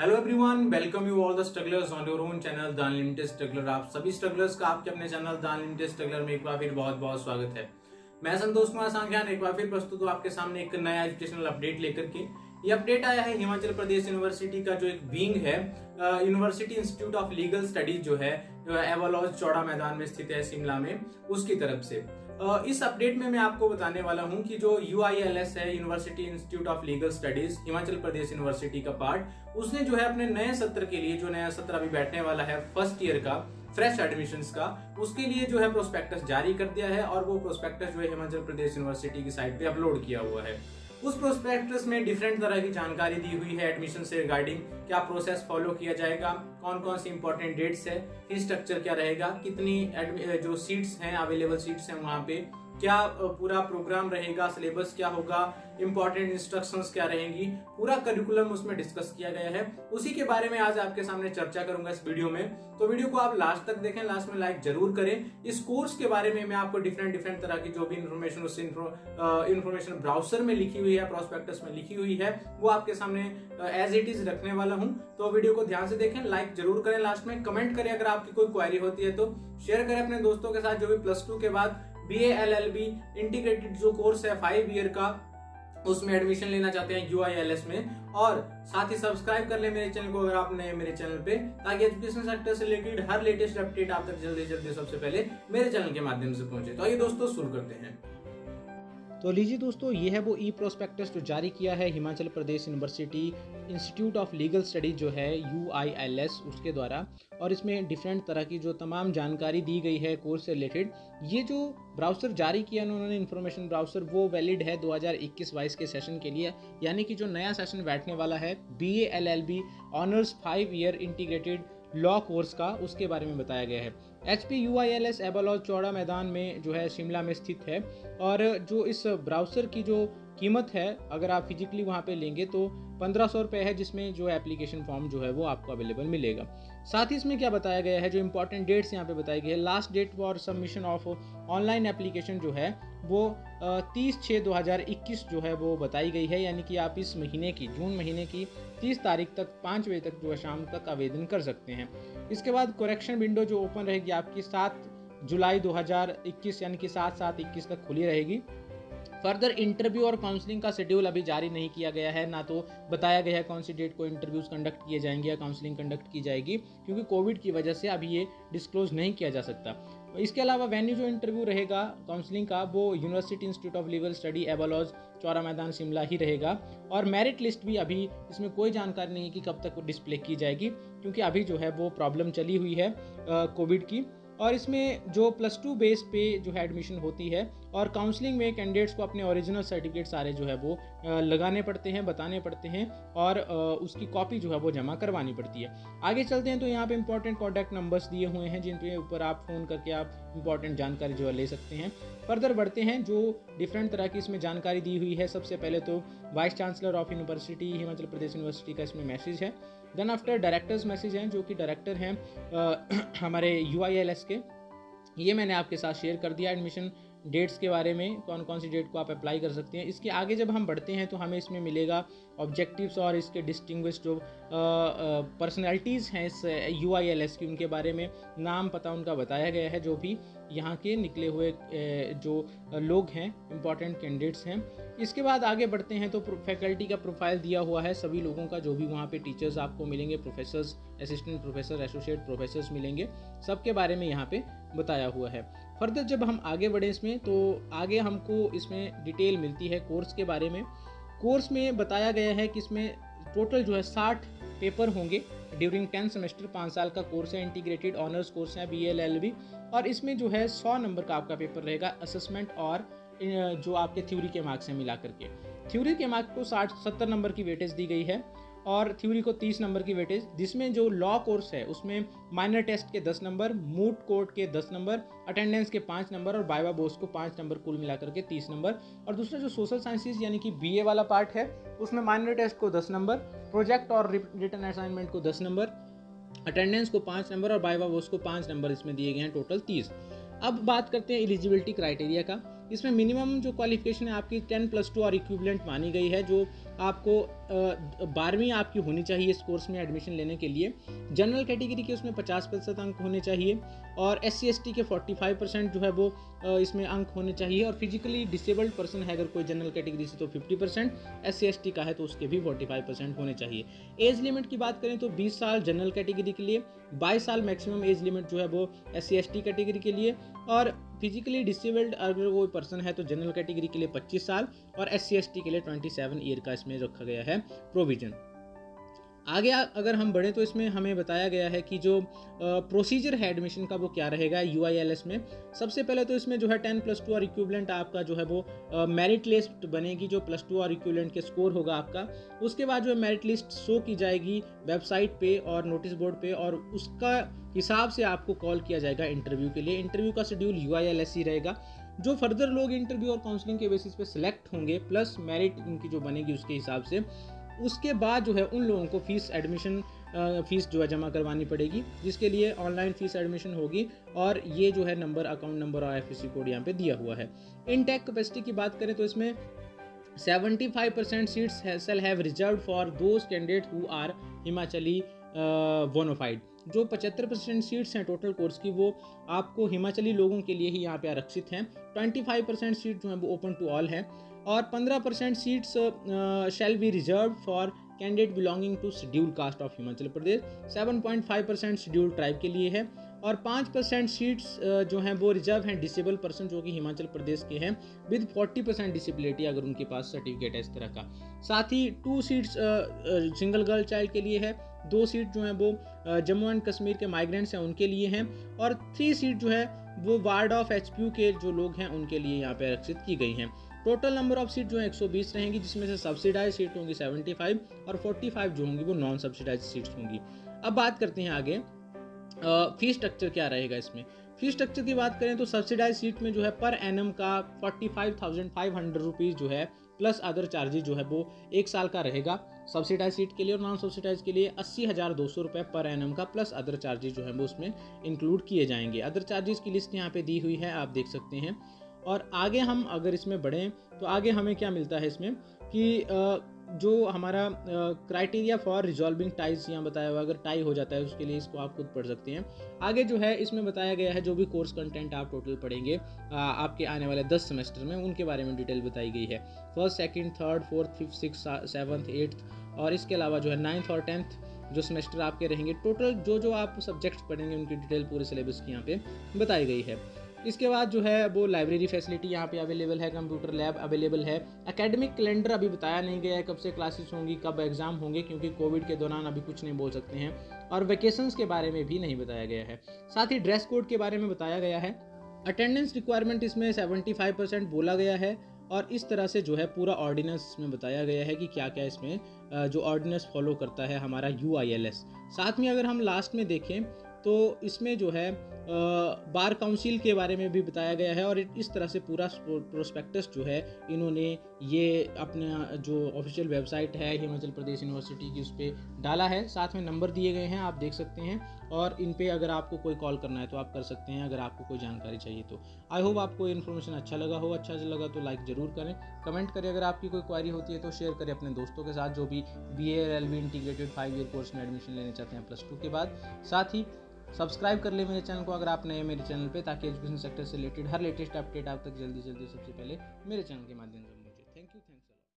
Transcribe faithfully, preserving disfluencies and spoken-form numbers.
Hello everyone, welcome you all the strugglers on your own channel the unlimited struggler. आप सभी strugglers का आपके अपने चैनल द अनलिमिटेड स्ट्रगलर में एक बार फिर बहुत बहुत स्वागत है। मैं संतोष कुमार सांख्यान एक बार फिर प्रस्तुत हूं आपके सामने एक नया एजुकेशनल अपडेट लेकर के। ये अपडेट आया है हिमाचल प्रदेश यूनिवर्सिटी का जो एक विंग है, university institute of legal studies जो है एवलॉज चौड़ा मैदान में स्थित है शिमला में, उसकी तरफ से। uh, इस अपडेट में मैं आपको बताने वाला हूं कि जो यू आई एल एस है university institute of legal studies Himachal Pradesh university का पार्ट, उसने जो है अपने नए सत्र के लिए, जो नया सत्र अभी बैठने वाला है फर्स्ट ईयर का फ्रेश एडमिशंस का, उसके लिए जो है प्रोस्पेक्टस जारी कर दिया है और वो प्रोस्पेक्टस जो है हिमाचल प्रदेश यूनिवर्सिटी की साइट पे अपलोड किया हुआ है। उस प्रोस्पेक्टस में डिफरेंट तरह की जानकारी दी हुई है एडमिशन से रिगार्डिंग, क्या प्रोसेस फॉलो किया जाएगा, कौन कौन सी इंपॉर्टेंट डेट्स है, फीस स्ट्रक्चर क्या रहेगा, कितनी जो सीट्स हैं अवेलेबल सीट्स हैं वहाँ पे, क्या पूरा प्रोग्राम रहेगा, सिलेबस क्या होगा, इंपॉर्टेंट इंस्ट्रक्शंस क्या रहेंगी, पूरा करिकुलम उसमें डिस्कस किया गया है। उसी के बारे में आज आपके सामने चर्चा करूंगा इस वीडियो में, तो वीडियो को आप लास्ट तक देखें, लास्ट में लाइक जरूर करें। इस कोर्स के बारे में मैं आपको डिफरेंट डिफरेंट तरह की जो भी इन्फॉर्मेशन उस इन्फॉर्मेशन ब्राउजर में लिखी हुई है, प्रोस्पेक्टस में लिखी हुई है, वो आपके सामने एज इट इज रखने वाला हूँ। तो वीडियो को ध्यान से देखें, लाइक जरूर करें, लास्ट में कमेंट करें, अगर आपकी कोई क्वेरी होती है तो शेयर करें अपने दोस्तों के साथ जो भी प्लस टू के बाद B A L L B integrated जो कोर्स है फाइव ईयर का उसमें एडमिशन लेना चाहते हैं यू आई एल एस में। और साथ ही सब्सक्राइब कर ले मेरे चैनल को अगर आप नए मेरे चैनल पे, ताकि एजुकेशन सेक्टर से रिलेटेड हर लेटेस्ट अपडेट आप तक जल्दी जल्दी सबसे पहले मेरे चैनल के माध्यम से पहुंचे। तो आइए दोस्तों शुरू करते हैं। तो लीजिए दोस्तों, ये है वो ई प्रोस्पेक्टस जो जारी किया है Himachal Pradesh university institute of legal studies जो है यू आई एल एस उसके द्वारा, और इसमें डिफरेंट तरह की जो तमाम जानकारी दी गई है कोर्स से रिलेटेड। ये जो ब्राउज़र जारी किया उन्होंने इन्फॉर्मेशन ब्राउज़र, वो वैलिड है दो हज़ार इक्कीस बाईस के सेशन के लिए, यानी कि जो नया सेशन बैठने वाला है B A L L B honours five year integrated law course का, उसके बारे में बताया गया है। H P U I L S एबलॉज चौड़ा मैदान में जो है शिमला में स्थित है, और जो इस ब्राउज़र की जो कीमत है अगर आप फिजिकली वहाँ पे लेंगे तो पंद्रह सौ रुपये है, जिसमें जो एप्लीकेशन फॉर्म जो है वो आपको अवेलेबल मिलेगा। साथ ही इसमें क्या बताया गया है, जो इंपॉर्टेंट डेट्स यहाँ पे बताई गई है, last date for submission of online application जो है वो तीस छः दो हज़ार इक्कीस जो है वो बताई गई है, यानी कि आप इस महीने की जून महीने की तीस तारीख तक पाँच बजे तक जो है शाम तक आवेदन कर सकते हैं। इसके बाद करेक्शन विंडो जो ओपन रहेगी आपकी सात जुलाई दो हज़ार इक्कीस यानी कि सात सात इक्कीस तक खुली रहेगी। फर्दर इंटरव्यू और काउंसलिंग का शेड्यूल अभी जारी नहीं किया गया है, ना तो बताया गया है कौन सी डेट को इंटरव्यूज कंडक्ट किए जाएंगे या काउंसलिंग कंडक्ट की जाएगी, क्योंकि कोविड की वजह से अभी ये डिस्क्लोज नहीं किया जा सकता। इसके अलावा वेन्यू जो इंटरव्यू रहेगा काउंसलिंग का वो university institute of legal study एबलॉज चौड़ा मैदान शिमला ही रहेगा, और मेरिट लिस्ट भी अभी इसमें कोई जानकारी नहीं है कि कब तक डिस्प्ले की जाएगी, क्योंकि अभी जो है वो प्रॉब्लम चली हुई है कोविड की। और इसमें जो प्लस टू बेस पे जो है एडमिशन होती है, और काउंसलिंग में कैंडिडेट्स को अपने ओरिजिनल सर्टिफिकेट सारे जो है वो लगाने पड़ते हैं, बताने पड़ते हैं, और उसकी कॉपी जो है वो जमा करवानी पड़ती है। आगे चलते हैं तो यहाँ पे इंपॉर्टेंट कॉन्टैक्ट नंबर्स दिए हुए हैं जिन पे ऊपर आप फ़ोन करके आप इंपॉर्टेंट जानकारी जो है ले सकते हैं। फर्दर बढ़ते हैं, जो डिफरेंट तरह की इसमें जानकारी दी हुई है, सबसे पहले तो vice chancellor of university Himachal Pradesh university का इसमें मैसेज है। देन आफ्टर डायरेक्टर्स मैसेज हैं, जो कि डायरेक्टर हैं हमारे यू आई एल एस के। ये मैंने आपके साथ शेयर कर दिया एडमिशन डेट्स के बारे में, कौन कौन सी डेट को आप अप्लाई कर सकते हैं। इसके आगे जब हम बढ़ते हैं तो हमें इसमें मिलेगा ऑब्जेक्टिव्स और इसके डिस्टिंग्विश जो पर्सनैलिटीज़ हैं इस यू आई एल एस की, उनके बारे में नाम पता उनका बताया गया है, जो भी यहाँ के निकले हुए जो लोग हैं इंपॉर्टेंट कैंडिडेट्स हैं। इसके बाद आगे बढ़ते हैं तो फैकल्टी का प्रोफाइल दिया हुआ है सभी लोगों का, जो भी वहाँ पे टीचर्स आपको मिलेंगे, professors, assistant professor, associate professors मिलेंगे, सबके बारे में यहाँ पे बताया हुआ है। फर्दर जब हम आगे बढ़े इसमें तो आगे हमको इसमें डिटेल मिलती है कोर्स के बारे में। कोर्स में बताया गया है कि इसमें टोटल जो है साठ पेपर होंगे ड्यूरिंग टेंथ सेमेस्टर, पाँच साल का कोर्स है, इंटीग्रेटेड ऑनर्स कोर्स है B A L L B, और इसमें जो है सौ नंबर का आपका पेपर रहेगा असेसमेंट और जो आपके थ्योरी के मार्क्स हैं मिला करके। थ्योरी के मार्क्स को साठ सत्तर नंबर की वेटेज दी गई है और थ्योरी को तीस नंबर की वेटेज, जिसमें जो लॉ कोर्स है उसमें माइनर टेस्ट के दस नंबर, मूट कोर्ट के दस नंबर, अटेंडेंस के पाँच नंबर और वाइवा बोस को पाँच नंबर, कुल मिलाकर के तीस नंबर। और दूसरा जो सोशल साइंसेज यानी कि बीए वाला पार्ट है उसमें माइनर टेस्ट को दस नंबर, प्रोजेक्ट और रिटन असाइनमेंट को दस नंबर, अटेंडेंस को पाँच नंबर और वाइवा बोस को पाँच नंबर, इसमें दिए गए हैं टोटल तीस। अब बात करते हैं एलिजिबिलिटी क्राइटेरिया का। इसमें मिनिमम जो क्वालिफिकेशन है आपकी टेन प्लस टू और इक्विवेलेंट मानी गई है, जो आपको बारहवीं आपकी होनी चाहिए इस कोर्स में एडमिशन लेने के लिए। जनरल कैटेगरी के उसमें पचास प्रतिशत अंक होने चाहिए और एस सी एस टी के फोर्टी फाइव परसेंट जो है वो इसमें अंक होने चाहिए, और फिजिकली डिसेबल्ड पर्सन है अगर कोई जनरल कैटेगरी से तो fifty percent, S C S T का है तो उसके भी फोर्टी फाइव परसेंट होने चाहिए। एज लिमिट की बात करें तो बीस साल जनरल कैटेगरी के लिए, बाईस साल मैक्सिमम एज लिमिट जो है वो S C S T category के लिए, और फिजिकली डिसेबल्ड अगर कोई पर्सन है तो जनरल कैटेगरी के लिए पच्चीस साल और एस सी एस टी के लिए सत्ताईस ईयर का इसमें रखा गया है प्रोविजन। आगे अगर हम बढ़े तो इसमें हमें बताया गया है कि जो प्रोसीजर है एडमिशन का वो क्या रहेगा यू आई एल एस में। सबसे पहले तो इसमें जो है टेन प्लस टू और इक्विवेलेंट आपका जो है वो मेरिट लिस्ट बनेगी, जो प्लस टू और इक्विवेलेंट के स्कोर होगा आपका। उसके बाद जो है मेरिट लिस्ट शो की जाएगी वेबसाइट पे और नोटिस बोर्ड पे, और उसका हिसाब से आपको कॉल किया जाएगा इंटरव्यू के लिए। इंटरव्यू का schedule U I L S ही रहेगा। जो फर्दर लोग इंटरव्यू और काउंसलिंग के बेसिस पे सिलेक्ट होंगे प्लस मेरिट इनकी जो बनेगी उसके हिसाब से, उसके बाद जो है उन लोगों को फीस एडमिशन फ़ीस जो है जमा करवानी पड़ेगी, जिसके लिए ऑनलाइन फ़ीस एडमिशन होगी। और ये जो है नंबर, अकाउंट नंबर और I F S C code यहाँ पे दिया हुआ है। इनटेक कैपेसिटी की बात करें तो इसमें पचहत्तर percent seats shall have reserved for those candidate who are Himachali bonafide. जो पचहत्तर परसेंट सीट्स हैं टोटल कोर्स की वो आपको हिमाचली लोगों के लिए ही यहाँ पे आरक्षित हैं। पच्चीस परसेंट सीट जो है वो ओपन टू ऑल है, और पंद्रह percent seats shall be reserve for candidate belonging to schedule caste of Himachal Pradesh. सात point five percent schedule tribe के लिए है, और पाँच परसेंट सीट्स जो हैं वो रिजर्व हैं डिसेबल पर्सन जो कि हिमाचल प्रदेश के हैं विद चालीस परसेंट डिसेबिलिटी अगर उनके पास सर्टिफिकेट है इस तरह का। साथ ही two seats single girl child के लिए है, दो सीट जो हैं वो जम्मू एंड कश्मीर के माइग्रेंट्स हैं उनके लिए हैं, और थ्री सीट जो है वो ward of H P U के जो लोग हैं उनके लिए यहाँ पे आरक्षित की गई हैं। टोटल नंबर ऑफ सीट जो है एक सौ बीस रहेंगी, जिसमें से सब्सिडाइज सीट होंगी पचहत्तर और पैंतालीस जो होंगी वो नॉन सब्सिडाइज सीट्स होंगी। अब बात करते हैं आगे फी स्ट्रक्चर क्या रहेगा। इसमें फी स्ट्रक्चर की बात करें तो सब्सिडाइज सीट में जो है पर एनम का forty five thousand five hundred rupees जो है प्लस अदर चार्जेज जो है वो एक साल का रहेगा सब्सिडाइज सीट के लिए, और नॉन सब्सिडाइज के लिए अस्सी हज़ार दो सौ रुपये पर एनम का प्लस अदर चार्जेज जो है वो उसमें इंक्लूड किए जाएंगे। अदर चार्जेज की लिस्ट यहाँ पे दी हुई है, आप देख सकते हैं। और आगे हम अगर इसमें बढ़ें तो आगे हमें क्या मिलता है इसमें कि आ, जो हमारा क्राइटेरिया फॉर रिजॉल्विंग टाइज यहाँ बताया हुआ, अगर टाई हो जाता है उसके लिए इसको आप खुद पढ़ सकते हैं। आगे जो है इसमें बताया गया है जो भी कोर्स कंटेंट आप टोटल पढ़ेंगे आ, आपके आने वाले दस सेमेस्टर में, उनके बारे में डिटेल बताई गई है। First, second, third, fourth, fifth, six, seventh, eighth और इसके अलावा जो है नाइन्थ और टेंथ जो सेमेस्टर आपके रहेंगे, टोटल जो जो आप सब्जेक्ट्स पढ़ेंगे उनकी डिटेल पूरे सिलेबस की यहाँ पर बताई गई है। इसके बाद जो है वो लाइब्रेरी फैसिलिटी यहाँ पे अवेलेबल है, कंप्यूटर लैब अवेलेबल है। एकेडमिक कैलेंडर अभी बताया नहीं गया है कब से क्लासेस होंगी, कब एग्ज़ाम होंगे, क्योंकि कोविड के दौरान अभी कुछ नहीं बोल सकते हैं। और वेकेशंस के बारे में भी नहीं बताया गया है। साथ ही ड्रेस कोड के बारे में बताया गया है। अटेंडेंस रिक्वायरमेंट इसमें सेवेंटी फाइव परसेंट बोला गया है, और इस तरह से जो है पूरा ऑर्डिनेंस में बताया गया है कि क्या क्या इसमें जो ऑर्डिनेंस फॉलो करता है हमारा यू आई एल एस। साथ में अगर हम लास्ट में देखें तो इसमें जो है बार काउंसिल के बारे में भी बताया गया है, और इस तरह से पूरा प्रोस्पेक्टस जो है इन्होंने ये अपना जो ऑफिशियल वेबसाइट है हिमाचल प्रदेश यूनिवर्सिटी की उस पर डाला है। साथ में नंबर दिए गए हैं, आप देख सकते हैं, और इन पे अगर आपको कोई कॉल करना है तो आप कर सकते हैं अगर आपको कोई जानकारी चाहिए तो। आई होप आपको इन्फॉर्मेशन अच्छा लगा हो। अच्छा लगा तो लाइक ज़रूर करें, कमेंट करें, अगर आपकी कोई क्वारी होती है तो शेयर करें अपने दोस्तों के साथ जो भी B A L L B integrated five year course में एडमिशन लेना चाहते हैं प्लस टू के बाद। साथ ही सब्सक्राइब कर ले मेरे चैनल को अगर आप नए मेरे चैनल पे, ताकि एजुकेशन सेक्टर से रिलेटेड हर लेटेस्ट अपडेट आप तक जल्दी जल्दी सबसे पहले मेरे चैनल के माध्यम से